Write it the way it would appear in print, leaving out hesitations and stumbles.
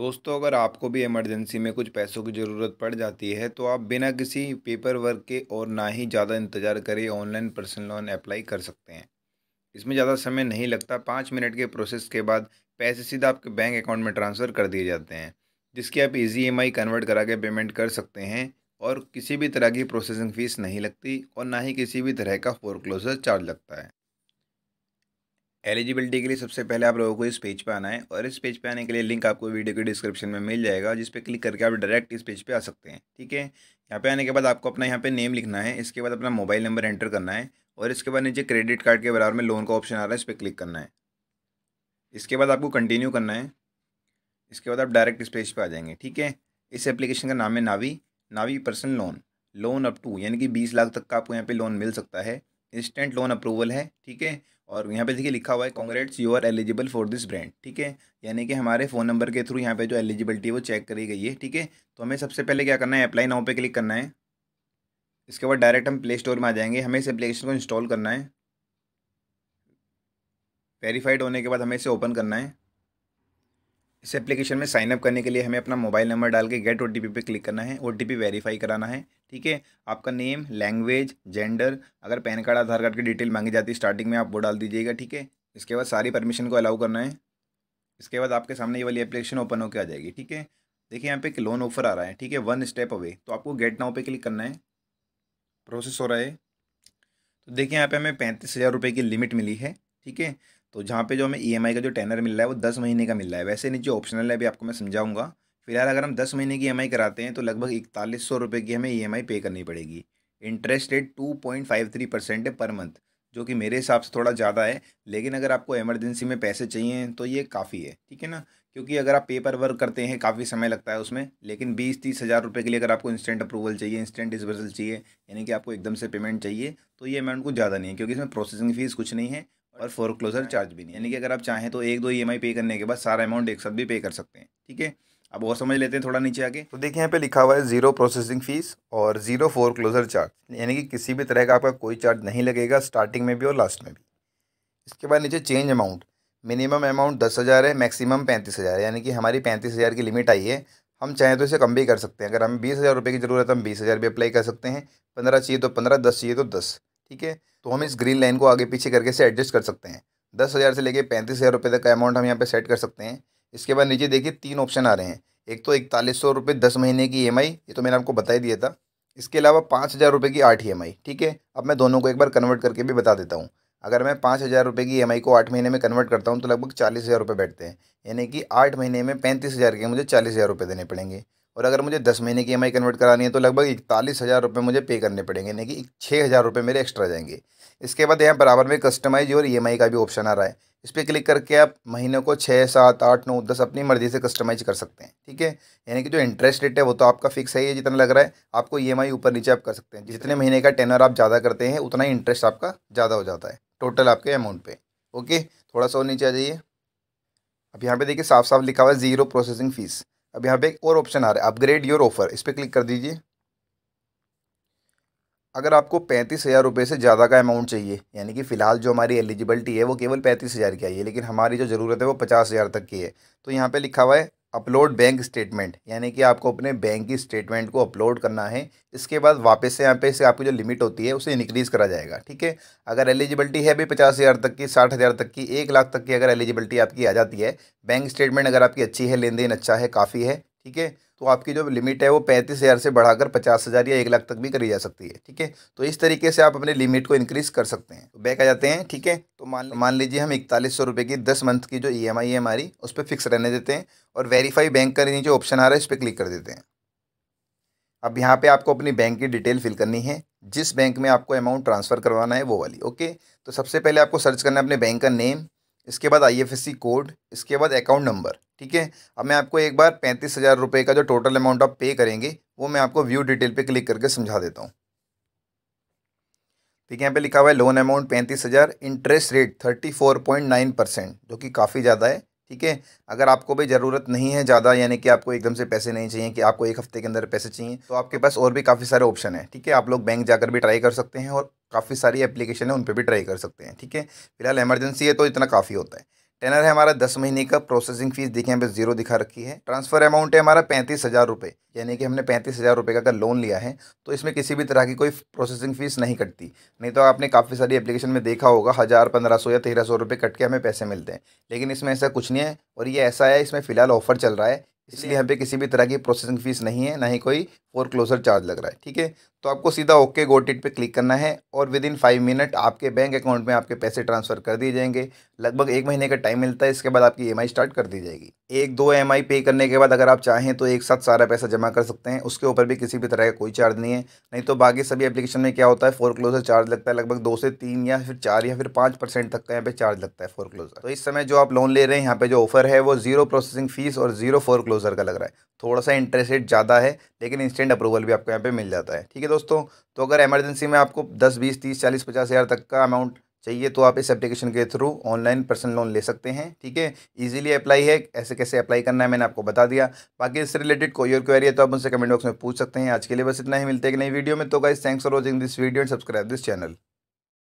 दोस्तों, अगर आपको भी इमरजेंसी में कुछ पैसों की ज़रूरत पड़ जाती है तो आप बिना किसी पेपर वर्क के और ना ही ज़्यादा इंतज़ार करें ऑनलाइन पर्सनल लोन अप्लाई कर सकते हैं। इसमें ज़्यादा समय नहीं लगता। 5 मिनट के प्रोसेस के बाद पैसे सीधा आपके बैंक अकाउंट में ट्रांसफ़र कर दिए जाते हैं, जिसकी आप ईजी EMI कन्वर्ट करा के पेमेंट कर सकते हैं और किसी भी तरह की प्रोसेसिंग फ़ीस नहीं लगती और ना ही किसी भी तरह का फोरक्लोजर चार्ज लगता है। एलिजिबिलिटी के लिए सबसे पहले आप लोगों को इस पेज पे आना है और इस पेज पे आने के लिए लिंक आपको वीडियो के डिस्क्रिप्शन में मिल जाएगा, जिस पे क्लिक करके आप डायरेक्ट इस पेज पे आ सकते हैं। ठीक है, यहाँ पे आने के बाद आपको अपना यहाँ पे नेम लिखना है, इसके बाद अपना मोबाइल नंबर एंटर करना है और इसके बाद नीचे क्रेडिट कार्ड के बराबर में लोन का ऑप्शन आ रहा है, इस पर क्लिक करना है। इसके बाद आपको कंटिन्यू करना है, इसके बाद आप डायरेक्ट इस पेज पर आ जाएंगे। ठीक है, इस एप्लीकेशन का नाम है Navi personal loan up to यानी कि 20 लाख तक का आपको यहाँ पर लोन मिल सकता है। इंस्टेंट लोन अप्रूवल है। ठीक है, और यहाँ पे देखिए लिखा हुआ है congrats you are eligible for this brand. ठीक है, यानी कि हमारे फ़ोन नंबर के थ्रू यहाँ पे जो एलिजिबिलिटी है वो चेक करी गई है। ठीक है, तो हमें सबसे पहले क्या करना है, अप्लाई नाउ पे क्लिक करना है। इसके बाद डायरेक्ट हम प्ले स्टोर में आ जाएंगे, हमें इस एप्लीकेशन को इंस्टॉल करना है। वेरीफाइड होने के बाद हमें इसे ओपन करना है। इस एप्लीकेशन में साइनअप करने के लिए हमें अपना मोबाइल नंबर डाल के गेट OTP पे क्लिक करना है, OTP वेरीफाई कराना है। ठीक है, आपका नेम, लैंग्वेज, जेंडर, अगर पैन कार्ड, आधार कार्ड की डिटेल मांगी जाती है स्टार्टिंग में आप वो डाल दीजिएगा। ठीक है, इसके बाद सारी परमिशन को अलाउ करना है। इसके बाद आपके सामने ये वाली एप्लीकेशन ओपन होकर आ जाएगी। ठीक है, देखिए यहाँ पे एक लोन ऑफर आ रहा है। ठीक है, 1 स्टेप अवे, तो आपको गेट नाउ पे क्लिक करना है। प्रोसेस हो रहा है, तो देखिए यहाँ पर हमें 35,000 रुपये की लिमिट मिली है। ठीक है, तो जहाँ पे जो हमें EMI का जो टेनर मिल रहा है वो 10 महीने का मिल रहा है। वैसे नीचे ऑप्शनल है, अभी आपको मैं समझाऊंगा। फिलहाल अगर हम 10 महीने की EMI कराते हैं तो लगभग 4100 रुपये की हमें EMI पे करनी पड़ेगी। इंटरेस्ट रेट 2.53% है पर मंथ, जो कि मेरे हिसाब से थोड़ा ज़्यादा है, लेकिन अगर आपको इमरजेंसी में पैसे चाहिए तो ये काफ़ी है। ठीक है ना, क्योंकि अगर आप पेपर वर्क करते हैं काफ़ी समय लगता है उसमें, लेकिन 20-30 हज़ार रुपये के लिए अगर आपको इंस्टेंट अप्रूवल चाहिए, इंस्टेंट डिस्बर्सल चाहिए, यानी कि आपको एकदम से पेमेंट चाहिए, तो ये अमाउंट को ज़्यादा नहीं है क्योंकि इसमें प्रोसेसिंग फीस कुछ नहीं है और फोरक्लोजर चार्ज भी नहीं, यानी कि अगर आप चाहें तो 1-2 EMI पे करने के बाद सारा अमाउंट एक साथ भी पे कर सकते हैं। ठीक है, अब और समझ लेते हैं थोड़ा नीचे आके। तो देखिए यहाँ पे लिखा हुआ है 0 प्रोसेसिंग फीस और 0 फोरक्लोजर चार्ज, यानी कि किसी भी तरह का आपका कोई चार्ज नहीं लगेगा स्टार्टिंग में भी और लास्ट में भी। इसके बाद नीचे चेंज अमाउंट, मिनिमम अमाउंट 10,000 है, मैक्सिमम 35,000, यानी कि हमारी 35,000 की लिमिट आई है। हम चाहें तो इसे कम भी कर सकते हैं, अगर हम 20,000 रुपये की ज़रूरत है हम 20,000 भी अप्लाई कर सकते हैं, 15 चाहिए तो 15, 10 चाहिए तो 10। ठीक है, तो हम इस ग्रीन लाइन को आगे पीछे करके से एडजस्ट कर सकते हैं। 10,000 से लेके 35,000 रुपये तक का अमाउंट हम यहाँ पे सेट कर सकते हैं। इसके बाद नीचे देखिए 3 ऑप्शन आ रहे हैं, एक तो 4100 रुपये 10 महीने की EMI, ये तो मैंने आपको बता ही दिया था। इसके अलावा 5,000 रुपये की 8 EMI। ठीक है, अब मैं दोनों को एक बार कन्वर्ट करके भी बता देता हूँ। अगर मैं 5,000 रुपये की EMI को 8 महीने में कन्वर्ट करता हूँ तो लगभग 40,000 रुपये बैठते हैं, यानी कि 8 महीने में 35,000 के मुझे 40,000 रुपये देने पड़ेंगे। और अगर मुझे 10 महीने की EMI कन्वर्ट करानी है तो लगभग 41,000 रुपये मुझे पे करने पड़ेंगे, यानी कि 6,000 रुपये मेरे एक्स्ट्रा जाएंगे। इसके बाद यहाँ बराबर में कस्टमाइज और EMI का भी ऑप्शन आ रहा है, इस पर क्लिक करके आप महीनों को 6, 7, 8, 9, 10 अपनी मर्ज़ी से कस्टमाइज कर सकते हैं। ठीक है, यानी कि जो इंटरेस्ट रेट है वो तो आपका फिक्स है, ये जितना लग रहा है आपको EMI ऊपर नीचे आप कर सकते हैं। जितने महीने का टेनर आप ज़्यादा करते हैं उतना ही इंटरेस्ट आपका ज़्यादा हो जाता है टोटल आपके अमाउंट पर। ओके, थोड़ा सा और नीचे आ जाइए। अब यहाँ पर देखिए साफ साफ लिखा हुआ है 0 प्रोसेसिंग फीस। अब यहाँ पे एक और ऑप्शन आ रहा है, अपग्रेड योर ऑफर, इस पर क्लिक कर दीजिए। अगर आपको 35,000 रुपये से ज़्यादा का अमाउंट चाहिए, यानी कि फ़िलहाल जो हमारी एलिजिबिलिटी है वो केवल 35,000 की आई है, लेकिन हमारी जो ज़रूरत है वो 50,000 तक की है, तो यहाँ पे लिखा हुआ है अपलोड बैंक स्टेटमेंट, यानी कि आपको अपने बैंक की स्टेटमेंट को अपलोड करना है। इसके बाद वापस से यहाँ पे से आपकी जो लिमिट होती है उसे इंक्रीज़ करा जाएगा। ठीक है, अगर एलिजिबिलिटी है भी 50,000 तक की, 60,000 तक की, 1 लाख तक की अगर एलिजिबिलिटी आपकी आ जाती है, बैंक स्टेटमेंट अगर आपकी अच्छी है, लेन देन अच्छा है, काफ़ी है, ठीक है, तो आपकी जो लिमिट है वो 35,000 से बढ़ाकर 50,000 या 1 लाख तक भी करी जा सकती है। ठीक है, तो इस तरीके से आप अपने लिमिट को इंक्रीज़ कर सकते हैं। तो बैक आ जाते हैं। ठीक है, तो मान लीजिए हम 4100 रुपये की 10 मंथ की जो EMI है हमारी उस पर फिक्स रहने देते हैं और वेरीफाई बैंक का नीचे ऑप्शन आ रहा है, इस पर क्लिक कर देते हैं। अब यहाँ पर आपको अपनी बैंक की डिटेल फिल करनी है, जिस बैंक में आपको अमाउंट ट्रांसफ़र करवाना है वो वाली। ओके, तो सबसे पहले आपको सर्च करना है अपने बैंक का नेम, इसके बाद IFSC कोड, इसके बाद अकाउंट नंबर। ठीक है, अब मैं आपको एक बार 35,000 रुपये का जो टोटल अमाउंट आप पे करेंगे वो मैं आपको व्यू डिटेल पे क्लिक करके समझा देता हूँ। ठीक है, यहाँ पे लिखा हुआ है लोन अमाउंट 35,000, इंटरेस्ट रेट 34.9%, जो कि काफ़ी ज़्यादा है। ठीक है, अगर आपको भी ज़रूरत नहीं है ज़्यादा, यानी कि आपको एकदम से पैसे नहीं चाहिए कि आपको 1 हफ्ते के अंदर पैसे चाहिए, तो आपके पास और भी काफ़ी सारे ऑप्शन हैं। ठीक है, आप लोग बैंक जाकर भी ट्राई कर सकते हैं और काफ़ी सारी एप्लीकेशन है उन पर भी ट्राई कर सकते हैं। ठीक है, फिलहाल इमरजेंसी है तो इतना काफ़ी होता है। टेनर है हमारा 10 महीने का। प्रोसेसिंग फीस देखिए यहाँ पे 0 दिखा रखी है। ट्रांसफर अमाउंट है हमारा 35,000 रुपये, यानी कि हमने 35,000 रुपये का अगर लोन लिया है तो इसमें किसी भी तरह की कोई प्रोसेसिंग फीस नहीं कटती। नहीं तो आपने काफ़ी सारी एप्लीकेशन में देखा होगा 1,000, 1,500 या 1,300 रुपये कट के हमें पैसे मिलते हैं, लेकिन इसमें ऐसा कुछ नहीं है। और ये ऐसा है, इसमें फ़िलहाल ऑफर चल रहा है, इसलिए यहाँ पे किसी भी तरह की प्रोसेसिंग फीस नहीं है, ना ही कोई फोरक्लोजर चार्ज लग रहा है। ठीक है, तो आपको सीधा ओके गोट इट पे क्लिक करना है और विद इन 5 मिनट आपके बैंक अकाउंट में आपके पैसे ट्रांसफ़र कर दिए जाएंगे। लगभग 1 महीने का टाइम मिलता है, इसके बाद आपकी EMI स्टार्ट कर दी जाएगी। 1-2 EMI पे करने के बाद अगर आप चाहें तो एक साथ सारा पैसा जमा कर सकते हैं, उसके ऊपर भी किसी भी तरह का कोई चार्ज नहीं है। नहीं तो बाकी सभी एप्लीकेशन में क्या होता है, फोरक्लोजर चार्ज लगता है, लगभग 2 से 3 या फिर 4 या फिर 5% तक का यहाँ पे चार्ज लगता है फोरक्लोजर। तो इस समय जो आप लोन ले रहे हैं यहाँ पे जो ऑफर है वो 0 प्रोसेसिंग फीस और 0 फोरक्लोजर का लग रहा है। थोड़ा सा इंटरेस्ट रेट ज़्यादा है, लेकिन इंस्टेंट अप्रूवल भी आपको यहाँ पे मिल जाता है। ठीक है दोस्तों, तो अगर इमरजेंसी में आपको 10, 20, 30, 40, 50 हज़ार तक का अमाउंट चाहिए तो आप इस एप्लीकेशन के थ्रू ऑनलाइन पर्सनल लोन ले सकते हैं। ठीक है, इजीली अप्लाई है। ऐसे कैसे अप्लाई करना है मैंने आपको बता दिया। बाकी इससे रिलेटेड कोई और क्वेरी है तो आप उनसे कमेंट बॉक्स में पूछ सकते हैं। आज के लिए बस इतना ही, मिलते हैं एक नई वीडियो में। तो guys, thanks for watching this video and subscribe this channel.